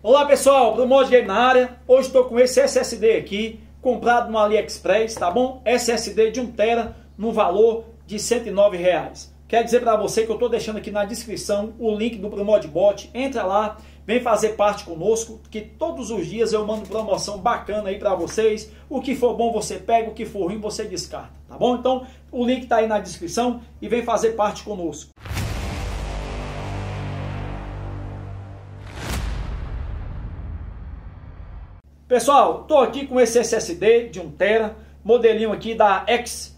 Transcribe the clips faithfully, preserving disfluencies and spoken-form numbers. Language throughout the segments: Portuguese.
Olá pessoal, Promod Game na área. Hoje estou com esse S S D aqui, comprado no AliExpress, tá bom? S S D de um tera no valor de cento e nove reais. Quero dizer para você que eu estou deixando aqui na descrição o link do Promod Bot. Entra lá, vem fazer parte conosco, que todos os dias eu mando promoção bacana aí para vocês. O que for bom você pega, o que for ruim você descarta, tá bom? Então o link está aí na descrição e vem fazer parte conosco. Pessoal, estou aqui com esse S S D de um tera, modelinho aqui da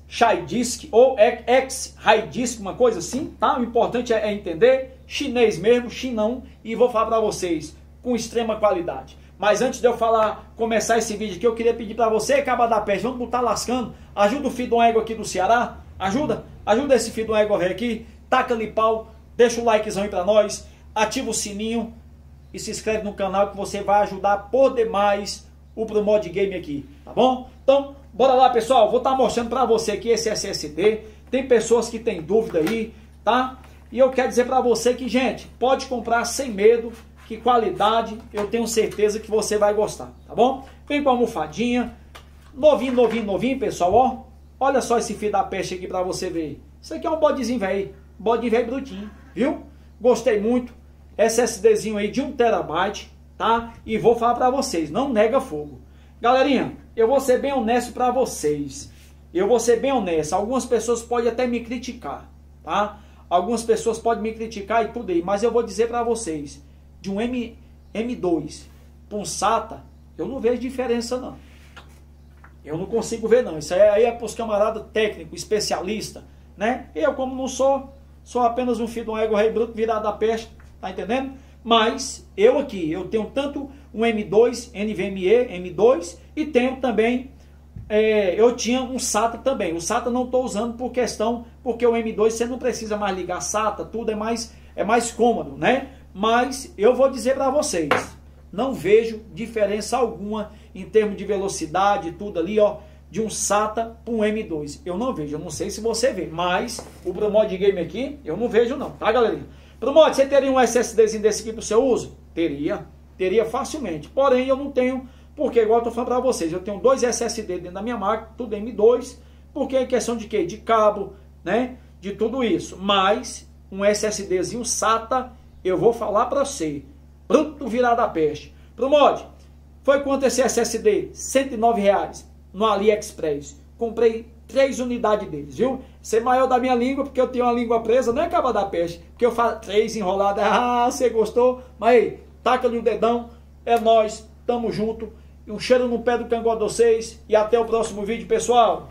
XrayDisk ou XrayDisk, uma coisa assim, tá? O importante é entender, chinês mesmo, chinão, e vou falar para vocês com extrema qualidade. Mas antes de eu falar, começar esse vídeo aqui, eu queria pedir para você, caba da peste, vamos botar lascando, ajuda o Fidonego aqui do Ceará, ajuda, ajuda esse Fidonego aqui, taca-lhe pau, deixa o likezão aí para nós, ativa o sininho, e se inscreve no canal que você vai ajudar por demais o Promod Game aqui, tá bom? Então, bora lá pessoal, vou estar mostrando para você aqui esse S S D, tem pessoas que tem dúvida aí, tá? E eu quero dizer para você que, gente, pode comprar sem medo, que qualidade, eu tenho certeza que você vai gostar, tá bom? Vem com a almofadinha, novinho, novinho, novinho, pessoal, ó, olha só esse fio da peste aqui para você ver, isso aqui é um bodezinho velho, bode velho brutinho, viu? Gostei muito. SSDzinho aí de um terabyte, tá? E vou falar pra vocês, não nega fogo. Galerinha, eu vou ser bem honesto pra vocês. Eu vou ser bem honesto. Algumas pessoas podem até me criticar, tá? Algumas pessoas podem me criticar e tudo aí. Mas eu vou dizer pra vocês, de um M, M dois pra um SATA, eu não vejo diferença não. Eu não consigo ver não. Isso aí é pros camaradas técnicos, especialistas, né? Eu como não sou, sou apenas um filho de um ego rei bruto virado da peste. Tá entendendo? Mas eu aqui, eu tenho tanto um M dois, NVMe, M dois, e tenho também, é, eu tinha um SATA também. O SATA não estou usando por questão, porque o M dois você não precisa mais ligar SATA, tudo é mais, é mais cômodo, né? Mas eu vou dizer para vocês, não vejo diferença alguma em termos de velocidade, tudo ali, ó, de um SATA para um M dois. Eu não vejo, eu não sei se você vê, mas o Promod Game aqui, eu não vejo não, tá galerinha? Promod, você teria um SSDzinho desse aqui para o seu uso? Teria, teria facilmente. Porém, eu não tenho, porque igual eu estou falando para vocês, eu tenho dois S S D dentro da minha máquina, tudo M dois, porque é questão de quê? De cabo, né? De tudo isso. Mas, um SSDzinho SATA, eu vou falar para você. Bruto virado a peste. Promod, foi quanto esse S S D? cento e nove reais no AliExpress. Comprei três unidades deles, viu? Ser maior da minha língua, porque eu tenho uma língua presa, não é caba da peste, porque eu faço três enroladas, ah, você gostou? Mas aí, taca-lhe o dedão, é nóis, tamo junto, um cheiro no pé do cangote de vocês, e até o próximo vídeo, pessoal!